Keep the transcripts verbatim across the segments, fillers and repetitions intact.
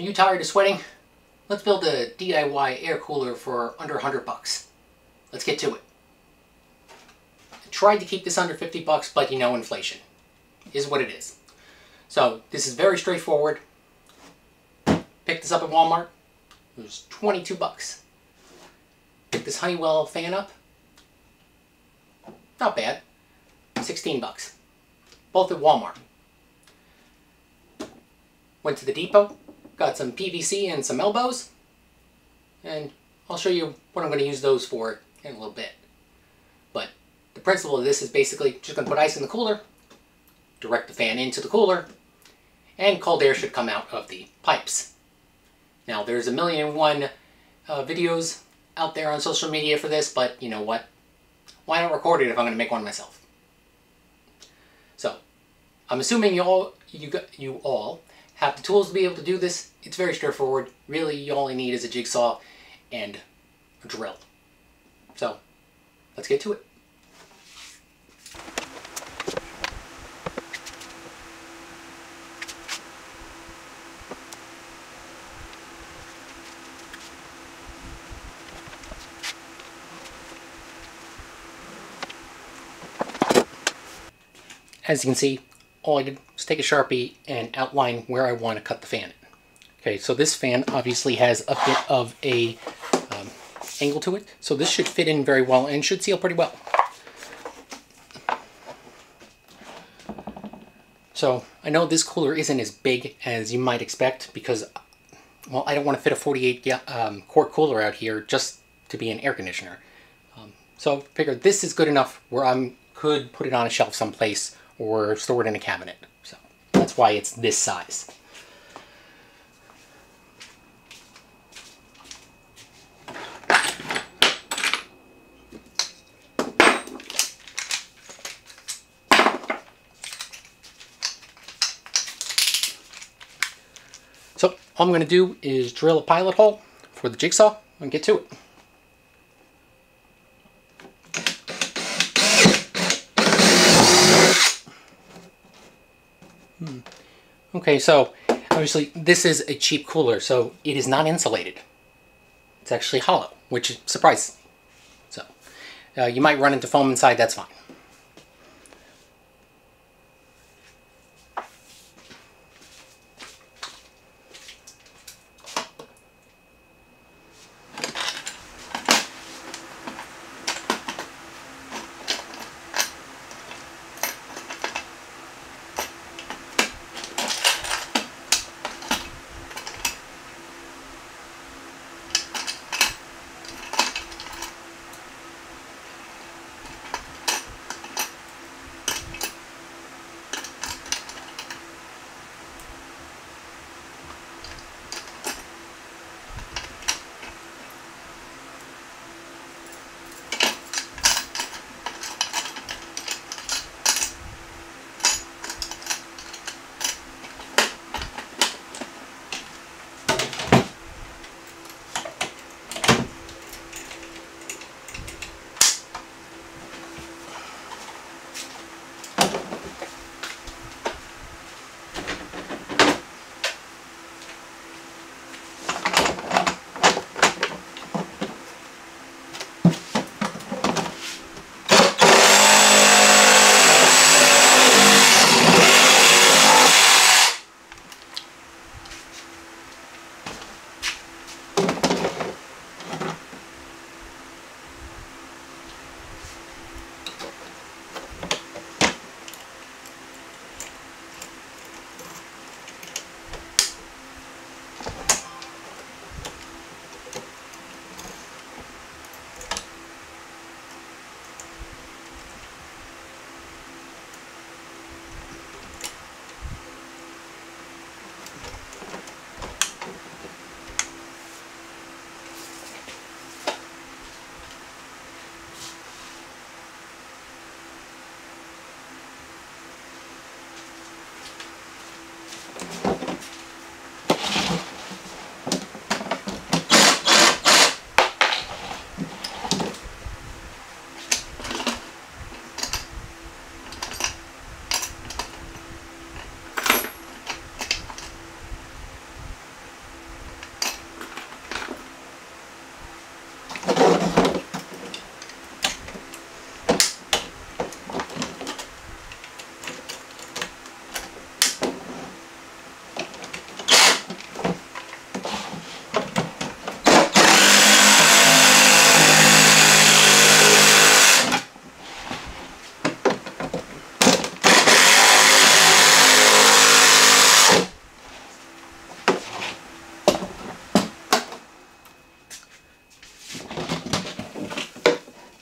Are you tired of sweating? Let's build a D I Y air cooler for under a hundred bucks. Let's get to it. I tried to keep this under fifty bucks, but you know, inflation is what it is. So this is very straightforward. Picked this up at Walmart. It was twenty-two bucks. Picked this Honeywell fan up. Not bad. sixteen bucks. Both at Walmart. Went to the depot. Got some P V C and some elbows, and I'll show you what I'm going to use those for in a little bit. But the principle of this is basically just going to put ice in the cooler, direct the fan into the cooler, and cold air should come out of the pipes. Now there's a million and one uh, videos out there on social media for this, but you know what? Why not record it if I'm going to make one myself? So I'm assuming you all, you got, you all have the tools to be able to do this. It's very straightforward. Really, you all you need is a jigsaw and a drill. So, let's get to it. As you can see, all I did was take a Sharpie and outline where I want to cut the fan in. Okay, so this fan obviously has a bit of a um, angle to it, so this should fit in very well and should seal pretty well. So I know this cooler isn't as big as you might expect because, well, I don't want to fit a forty-eight quart um, cooler out here just to be an air conditioner. Um, so I figured this is good enough where I could put it on a shelf someplace or stored in a cabinet. So that's why it's this size. So all I'm going to do is drill a pilot hole for the jigsaw and get to it. Okay, so obviously this is a cheap cooler, so it is not insulated. It's actually hollow, which is surprising. So uh, you might run into foam inside, that's fine.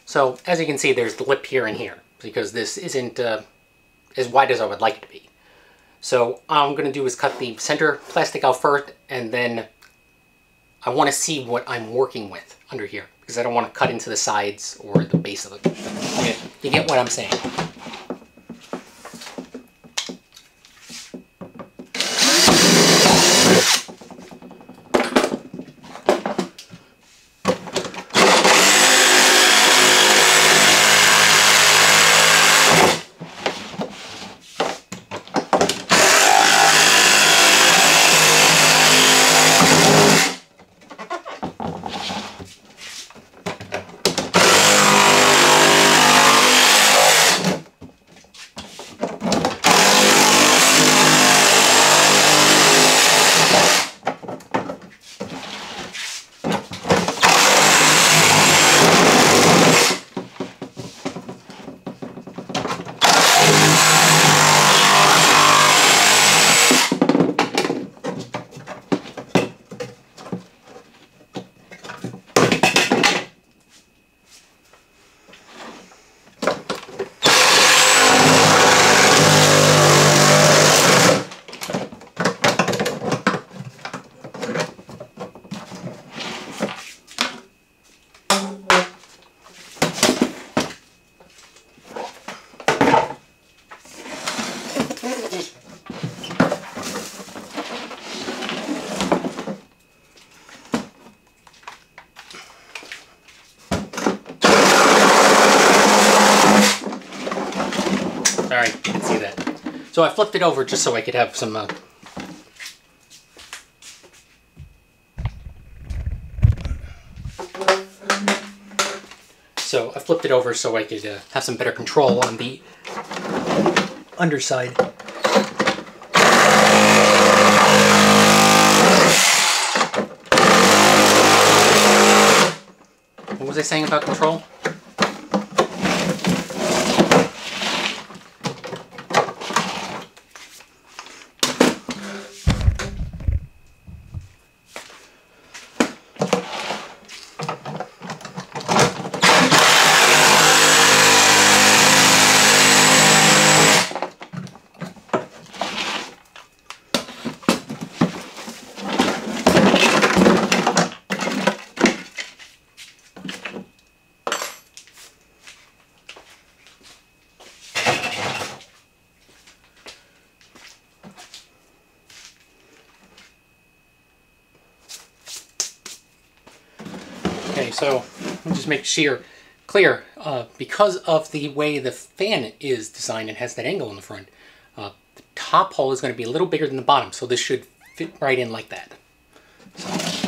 So as you can see, there's the lip here and here because this isn't uh, as wide as I would like it to be. So all I'm going to do is cut the center plastic out first, and then I want to see what I'm working with under here because I don't want to cut into the sides or the base of it. Okay. You get what I'm saying. So I flipped it over just so I could have some uh, so I flipped it over so I could uh, have some better control on the underside. What was I saying about control? So I'll just make sheer clear, uh, because of the way the fan is designed and has that angle in the front, uh, the top hole is going to be a little bigger than the bottom, so this should fit right in like that. So.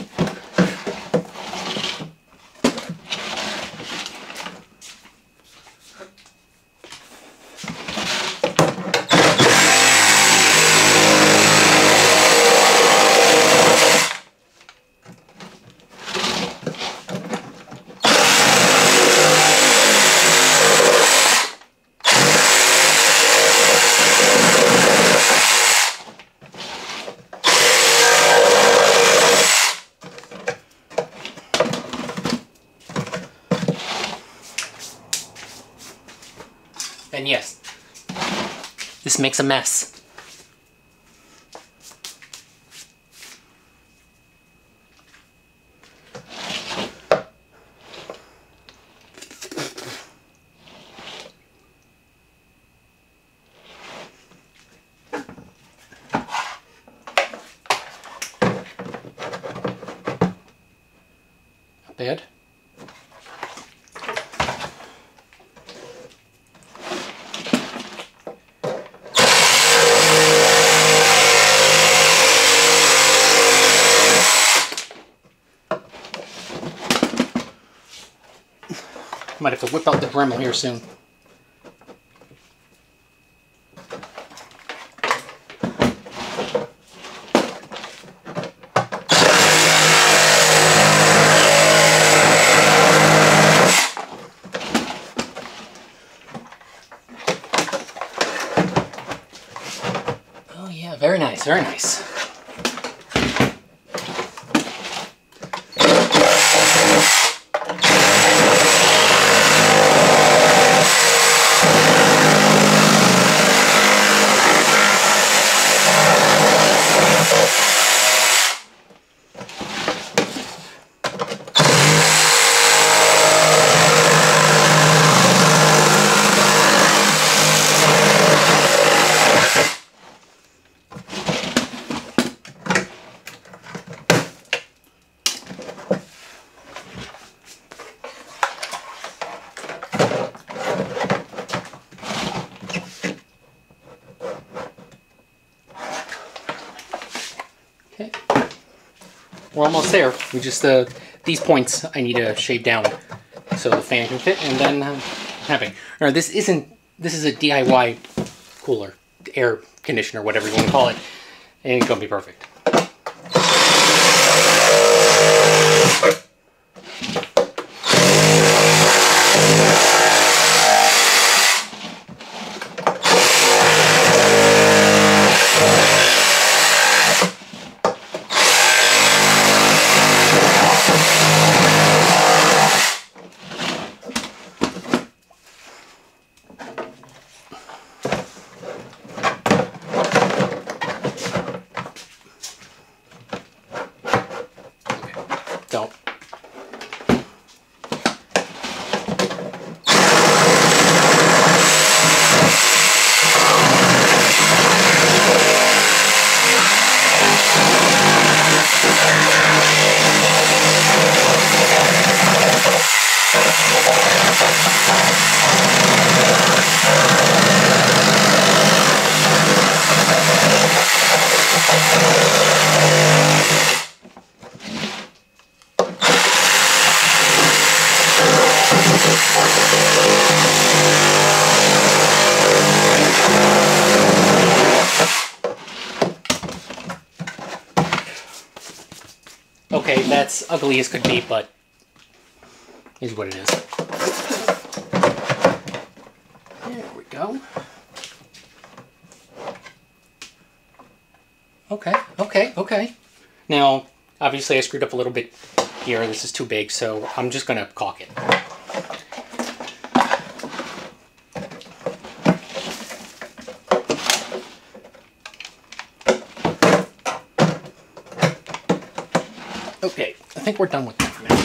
And yes, this makes a mess. Not bad. Might have to whip out the Dremel here soon. Oh yeah, very nice, very nice. we're almost there. We just, uh, these points I need to shave down so the fan can fit, and then um, having. Now this isn't, this is a D I Y cooler, air conditioner, whatever you want to call it. It ain't gonna be perfect. Okay, that's ugly as could be, but is what it is. There we go. Okay, okay, okay. Now, obviously I screwed up a little bit here. This is too big, so I'm just gonna caulk it. Okay, I think we're done with that for now.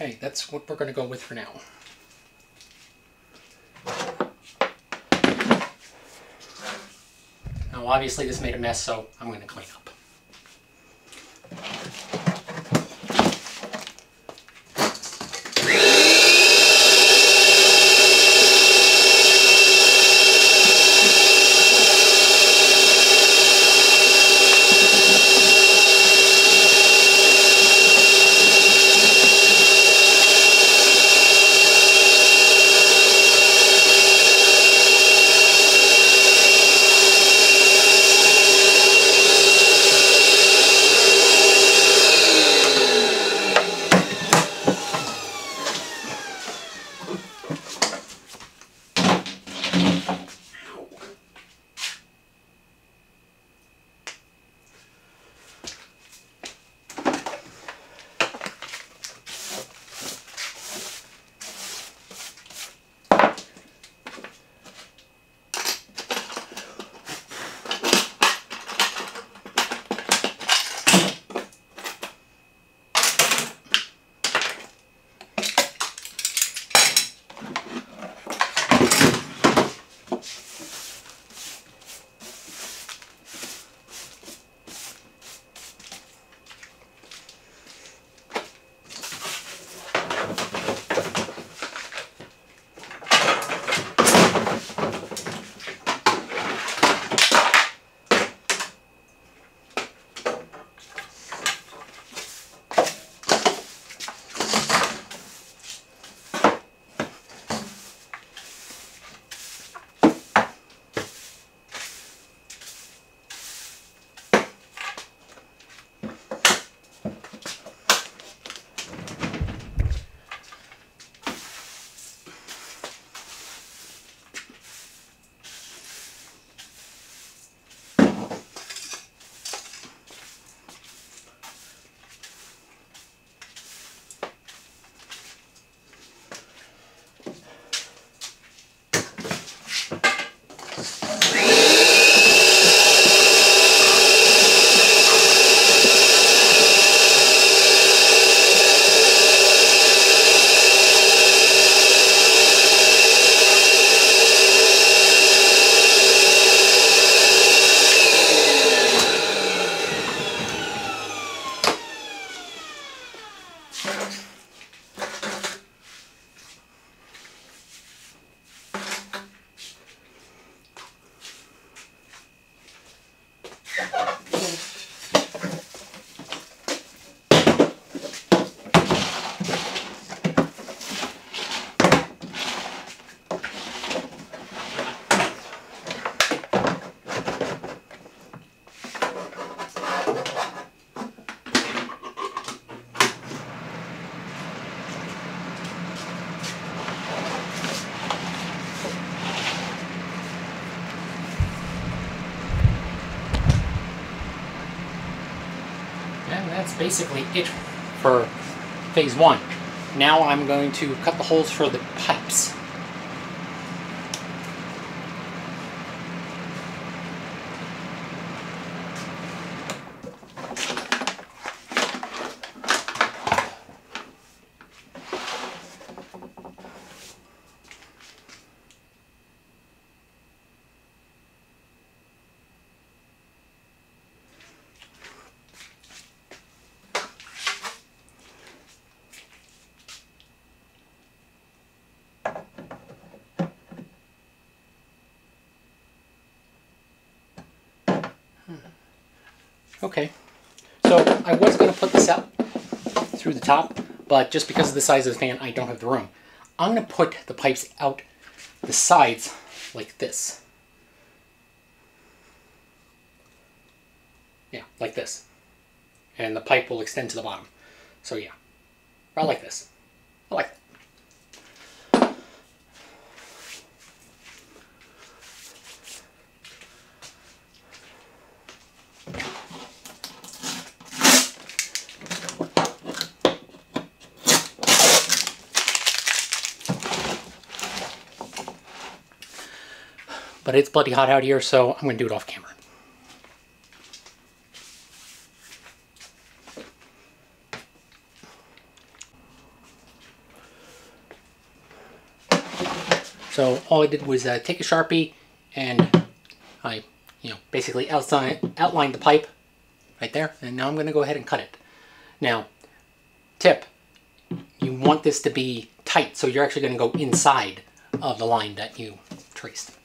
Okay, that's what we're going to go with for now. Now, obviously this made a mess, so I'm going to clean up. And that's basically it for phase one. Now I'm going to cut the holes for the pipes. Okay, so I was going to put this out through the top, but just because of the size of the fan, I don't have the room. I'm going to put the pipes out the sides like this. Yeah, like this. And the pipe will extend to the bottom. So yeah, I like this. I like that. But it's bloody hot out here, so I'm going to do it off camera. So all I did was uh, take a Sharpie and I, you know, basically outline, outlined the pipe right there. And now I'm going to go ahead and cut it. Now, tip, you want this to be tight, so you're actually going to go inside of the line that you traced.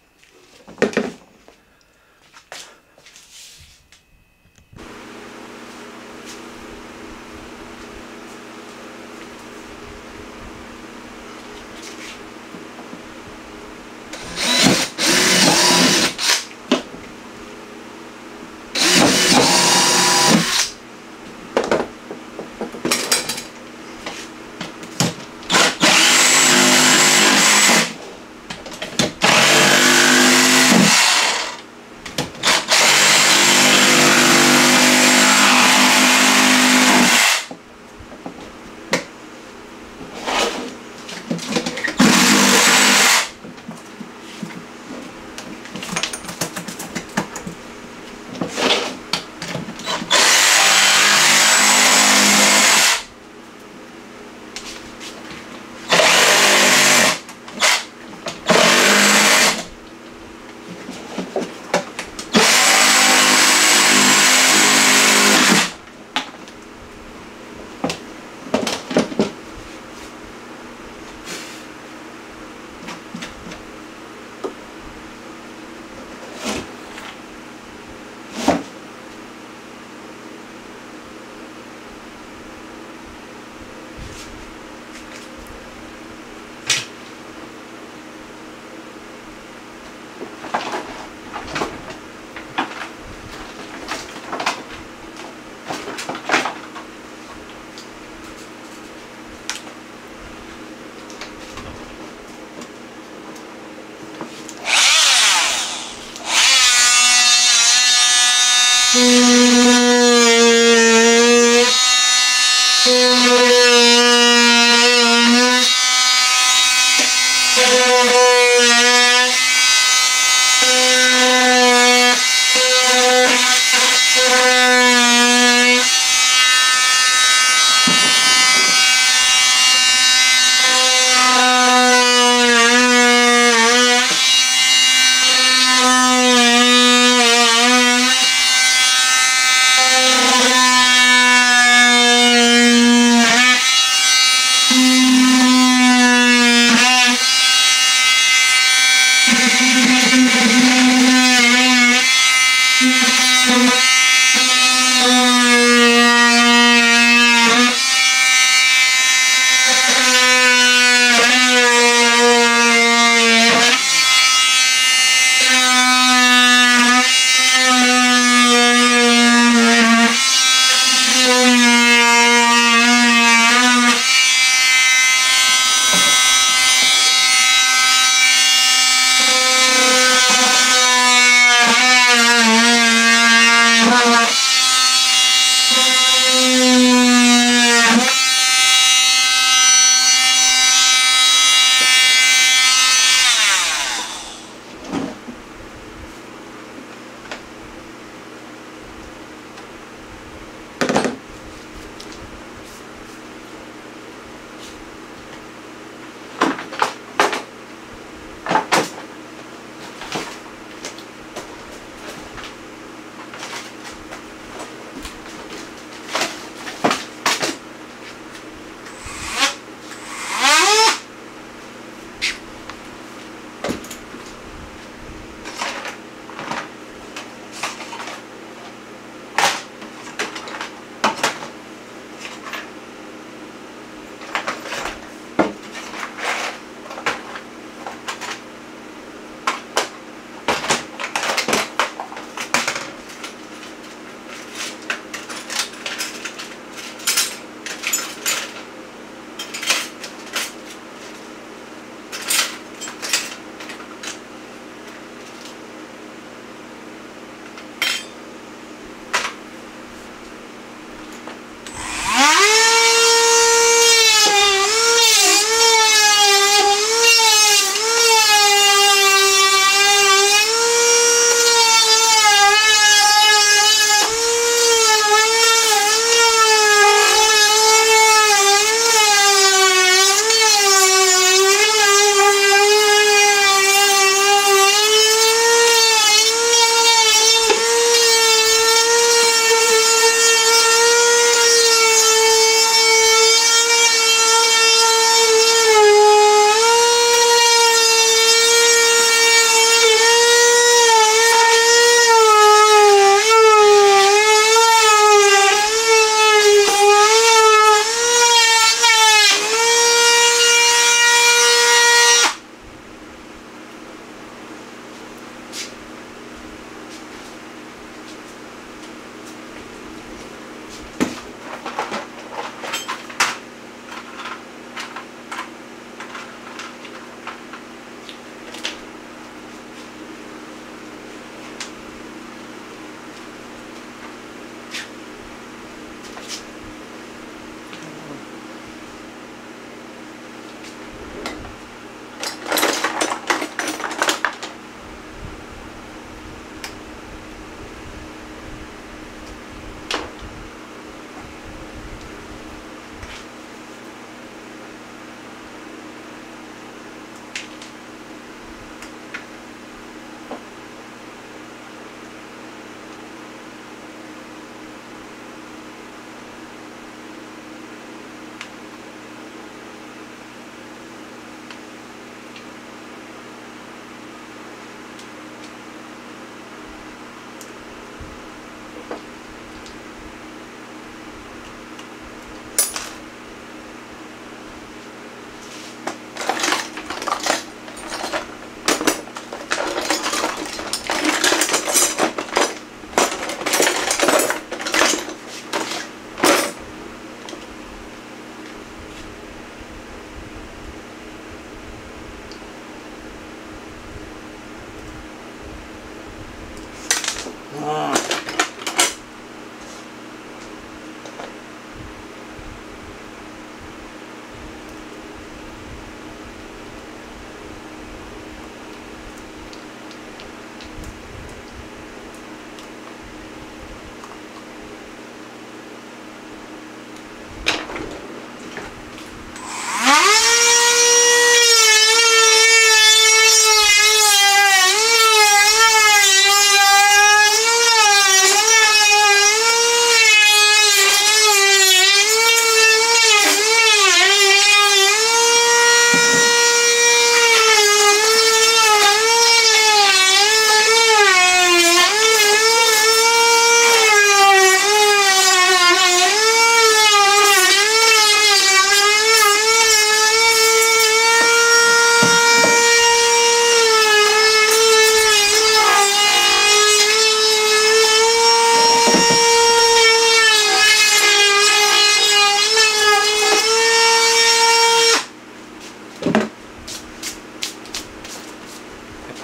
Uh,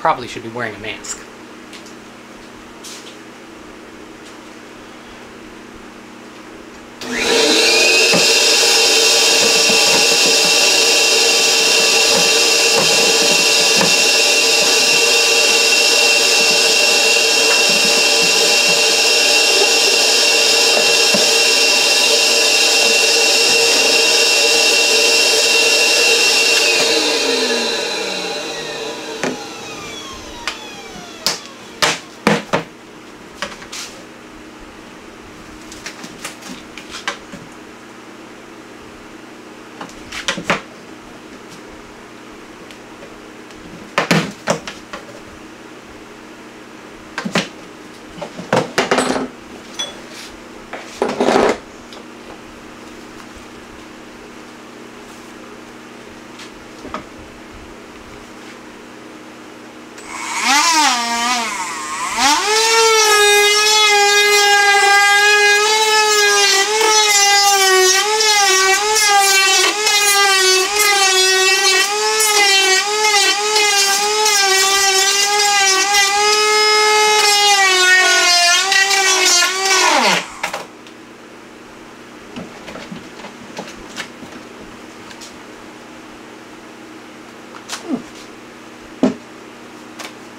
probably should be wearing a mask.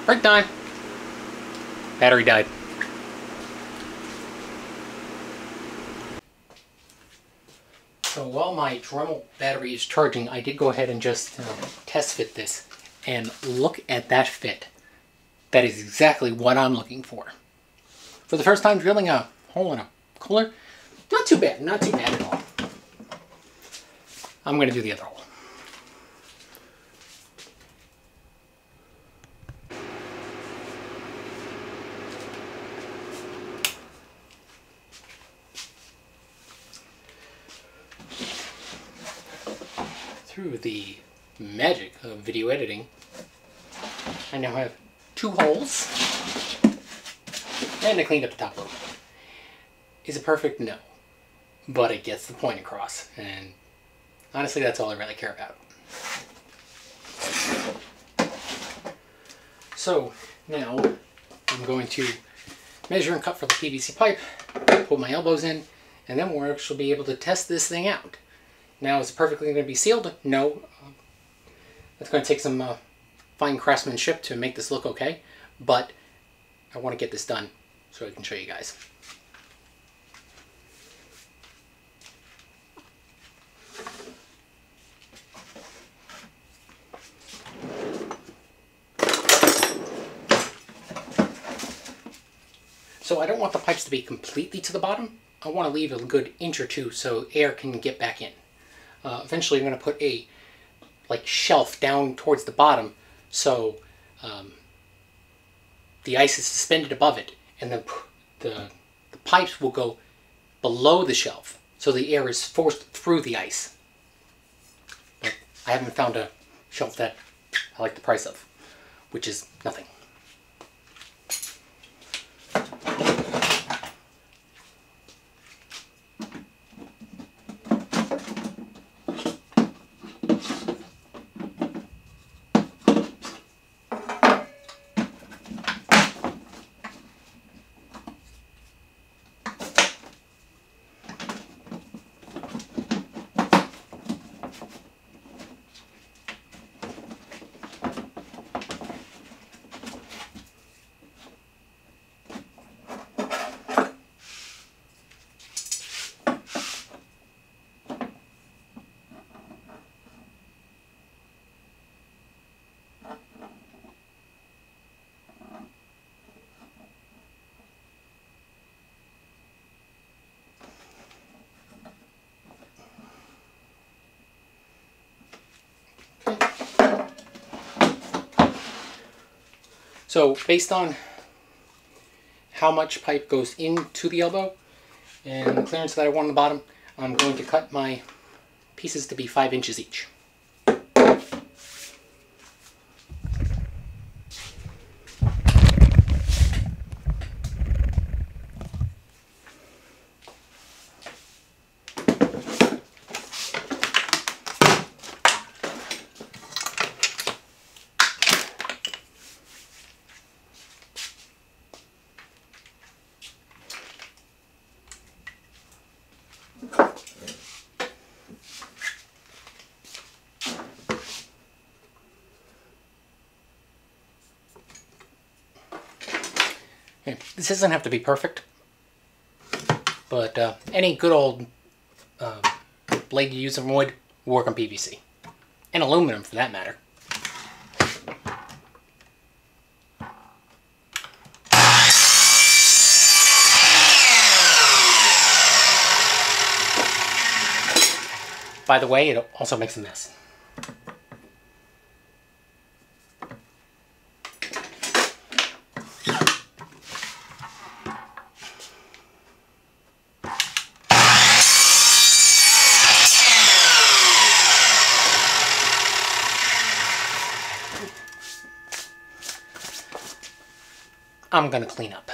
Break time. Battery died. So while my Dremel battery is charging, I did go ahead and just um, test fit this. And look at that fit. That is exactly what I'm looking for. For the first time drilling a hole in a cooler, not too bad, not too bad at all. I'm going to do the other hole. Through the magic of video editing, I now have two holes, and I cleaned up the top a little bit. Is it perfect? No. But it gets the point across, and honestly, that's all I really care about. So now I'm going to measure and cut for the P V C pipe, put my elbows in, and then we'll actually be able to test this thing out. Now, is it perfectly going to be sealed? No. That's going to take some uh, fine craftsmanship to make this look okay, but I want to get this done so I can show you guys. So I don't want the pipes to be completely to the bottom. I want to leave a good inch or two so air can get back in. Uh, eventually I'm going to put a like shelf down towards the bottom so um, the ice is suspended above it, and the, the, the pipes will go below the shelf so the air is forced through the ice. But I haven't found a shelf that I like the price of, which is nothing. So based on how much pipe goes into the elbow and the clearance that I want on the bottom, I'm going to cut my pieces to be five inches each. This doesn't have to be perfect, but uh, any good old uh, blade you use in wood will work on P V C, and aluminum for that matter. By the way, it also makes a mess. I'm gonna clean up.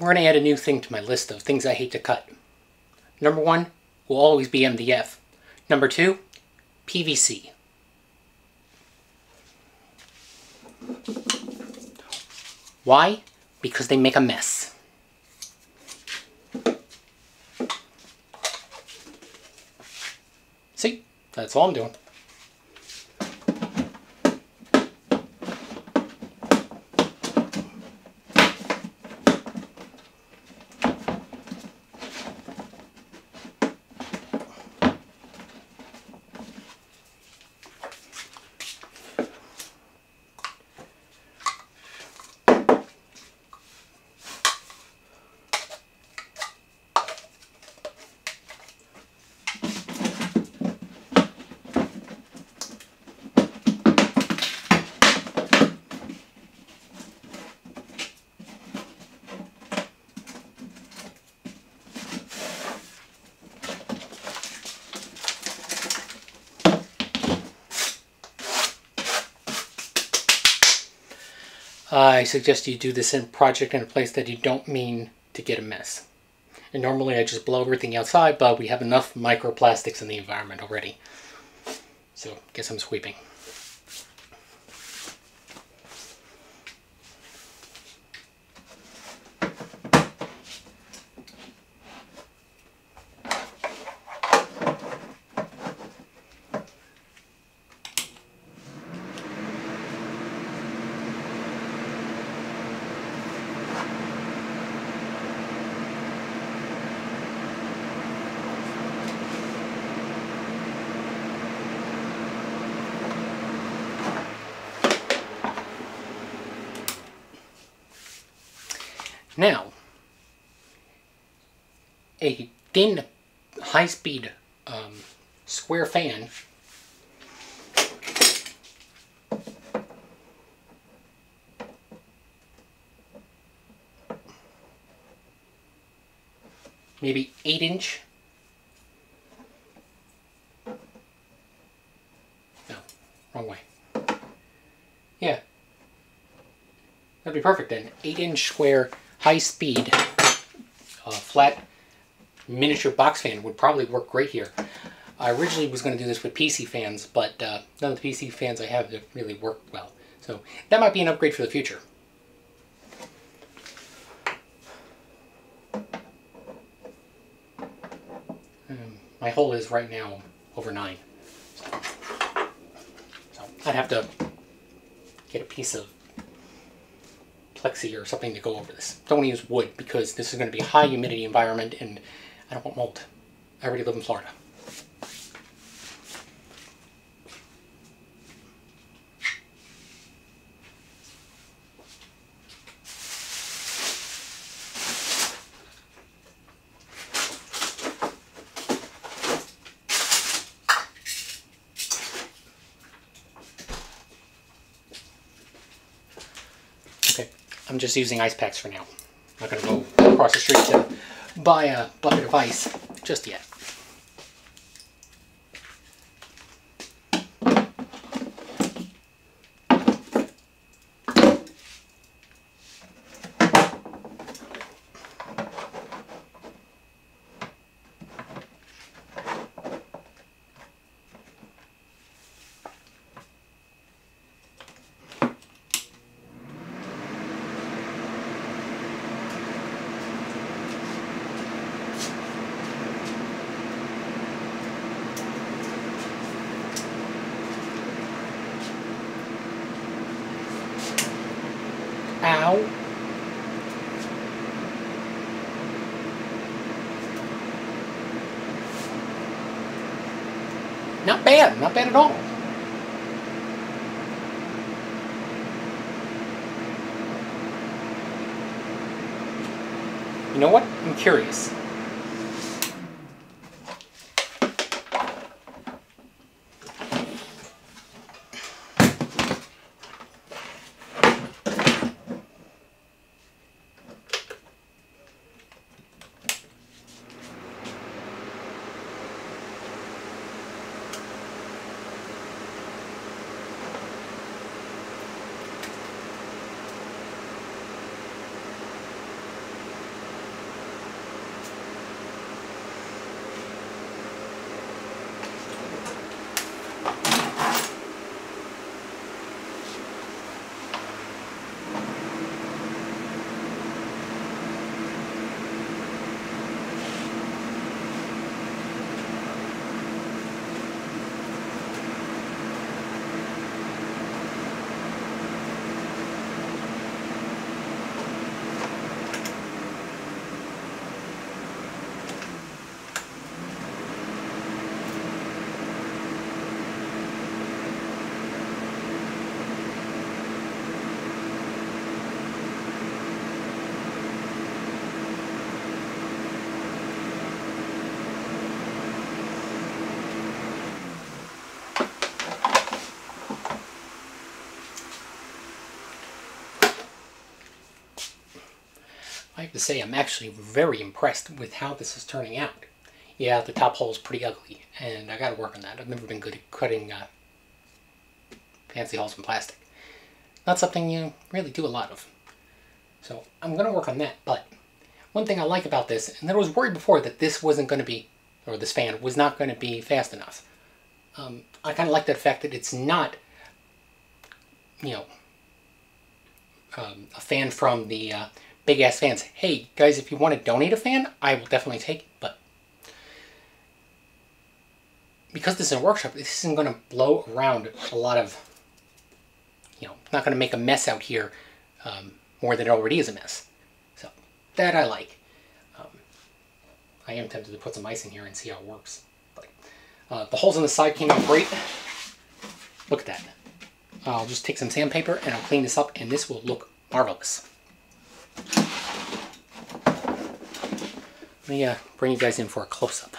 We're going to add a new thing to my list of things I hate to cut. Number one will always be M D F. Number two, P V C. Why? Because they make a mess. See? That's all I'm doing. uh, I suggest you do this in project in a place that you don't mean to get a mess. And normally I just blow everything outside, but we have enough microplastics in the environment already. So I guess I'm sweeping. Now, a thin, high-speed um, square fan maybe eight inch, no, wrong way, yeah, that'd be perfect then, eight inch square high-speed, uh, flat miniature box fan would probably work great here. I originally was going to do this with P C fans, but uh, none of the P C fans I have that really work well. So that might be an upgrade for the future. Um, my hole is right now over nine. So I'd have to get a piece of Plexi or something to go over this. Don't want to use wood because this is going to be a high humidity environment and I don't want mold. I already live in Florida. I'm just using ice packs for now. I'm not going to go across the street to buy a bucket of ice just yet. Not bad, not bad at all. You know what? I'm curious. I have to say I'm actually very impressed with how this is turning out. Yeah, the top hole is pretty ugly, and I gotta work on that. I've never been good at cutting uh, fancy holes in plastic. not something you really do a lot of. So I'm going to work on that, but one thing I like about this, and I was worried before that this wasn't going to be, or this fan was not going to be fast enough. Um, I kind of like the fact that it's not, you know, um, a fan from the uh, big-ass fans. Hey, guys, if you want to donate a fan, I will definitely take it, but because this is a workshop, this isn't going to blow around a lot of, you know, not going to make a mess out here um, more than it already is a mess. So, that I like. Um, I am tempted to put some ice in here and see how it works. But, uh, the holes on the side came out great. Look at that. I'll just take some sandpaper and I'll clean this up and this will look marvelous. Let me uh, bring you guys in for a close-up.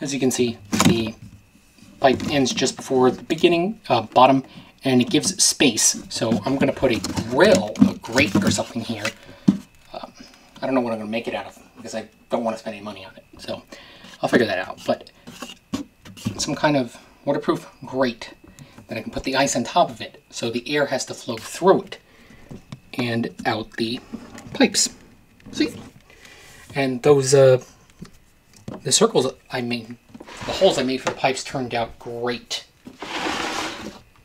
As you can see, the pipe ends just before the beginning, uh, bottom, and it gives space. So I'm going to put a grill, a grate or something here. Um, I don't know what I'm going to make it out of because I don't want to spend any money on it. So I'll figure that out. But some kind of waterproof grate that I can put the ice on top of it so the air has to flow through it and out the pipes. See? And those, uh, the circles I made, the holes I made for the pipes turned out great.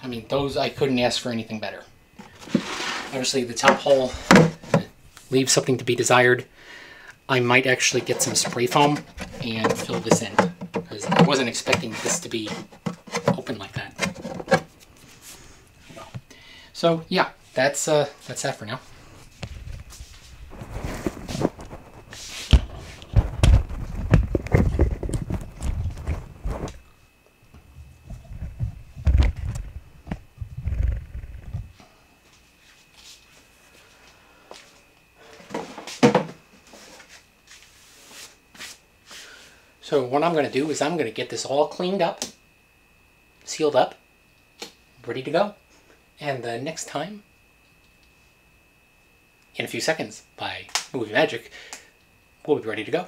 I mean, those, I couldn't ask for anything better. Obviously, the top hole leaves something to be desired. I might actually get some spray foam and fill this in, because I wasn't expecting this to be open like that. So, yeah, that's, uh, that's that for now. So what I'm going to do is I'm going to get this all cleaned up, sealed up, ready to go. And the next time, in a few seconds, by movie magic, we'll be ready to go.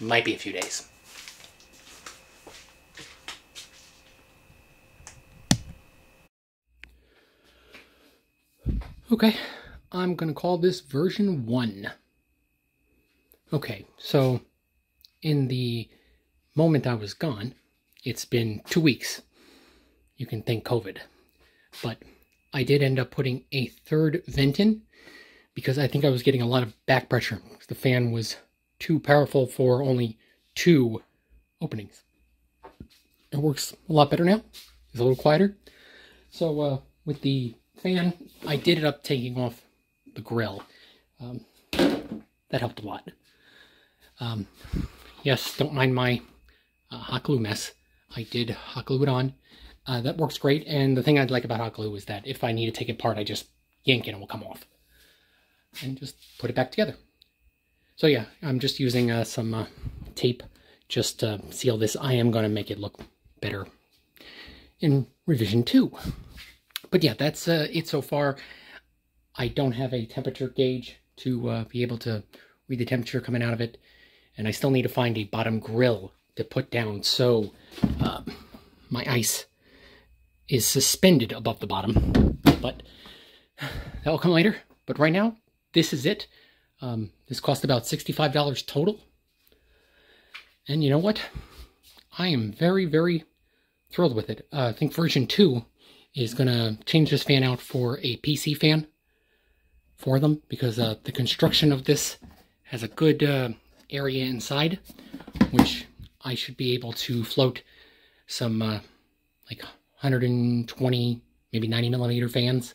Might be a few days. Okay, I'm going to call this version one. Okay, so in the moment I was gone, it's been two weeks. You can thank COVID. But I did end up putting a third vent in because I think I was getting a lot of back pressure. The fan was too powerful for only two openings. It works a lot better now. It's a little quieter. So uh, with the fan, I did end up taking off the grill. Um, that helped a lot. Um, Yes, don't mind my uh, hot glue mess. I did hot glue it on. Uh, that works great, and the thing I'd like about hot glue is that if I need to take it apart, I just yank it and it will come off. And just put it back together. So yeah, I'm just using uh, some uh, tape just to seal this. I am going to make it look better in revision two. But yeah, that's uh, it so far. I don't have a temperature gauge to uh, be able to read the temperature coming out of it. And I still need to find a bottom grill to put down so uh, my ice is suspended above the bottom. But that will come later. But right now, this is it. Um, this cost about sixty-five dollars total. And you know what? I am very, very thrilled with it. Uh, I think version two is going to change this fan out for a P C fan for them. Because uh, the construction of this has a good Uh, area inside, which I should be able to float some uh, like one hundred twenty, maybe ninety millimeter fans,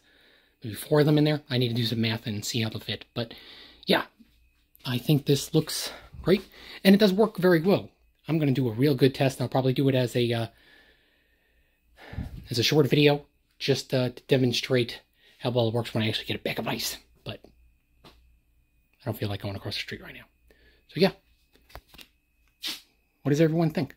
maybe four of them in there. I need to do some math and see how they'll fit, but yeah, I think this looks great, and it does work very well. I'm going to do a real good test, and I'll probably do it as a uh, as a short video, just uh, to demonstrate how well it works when I actually get a bag of ice, but I don't feel like going across the street right now. So yeah, what does everyone think?